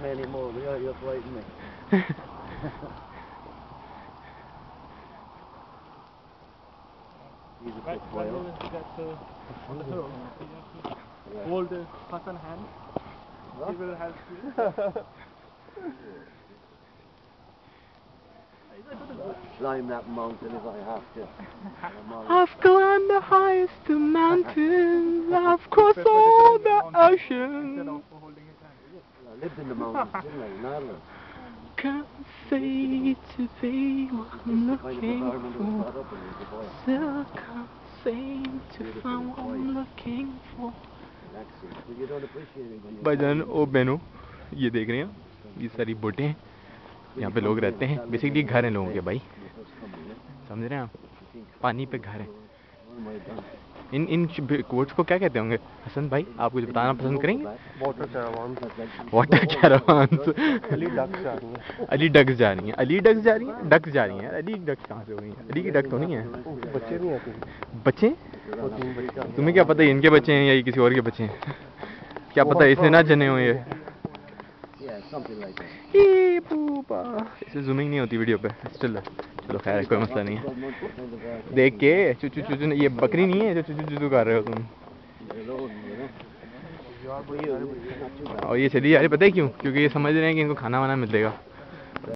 him anymore, really, you're frightened me. He's a big player. On the throne. Yeah. Hold the Hassan hand. He will help you. I'll climb that mountain if I have to. I've climbed the highest mountains. I've crossed all the oceans. I lived in the mountains, didn't I? In Ireland. Can't say today what I'm looking for. Still can't seem to find what I'm looking for. भाईजान ओ बेनो, ये देख रहे हैं, ये सारी बोटें हैं, यहाँ पे लोग रहते हैं, बेसिकली घर हैं लोगों के भाई, समझ रहे हैं आप? पानी पे घर हैं। इन कोट्स को क्या कहते होंगे? हसन भाई, आप कुछ बताना पसंद करेंगे? Water caravans. अली डक्स जा रही हैं, डक्स जा रही हैं, अली डक्स कहाँ से हो गई हैं? अली की डक्स तो नहीं है। बच्चे नहीं हैं। बच्चे? तुम्हें क्या पता है इनके बच्चे हैं या ये किसी और के बच्चे हैं? क्या पता है इसने ना जने हो ये? ये पूपा। इससे zooming नहीं होती वीडियो पे। Still चलो खैर कोई मसला नहीं है। देख के चुचु चुचु ये बकरी नहीं है जो चुचु चुचु कर रहे हो तुम। और ये चली यार पता है क्यों? क्योंकि ये समझ रहे हैं कि इनको खाना वाना मिलेगा।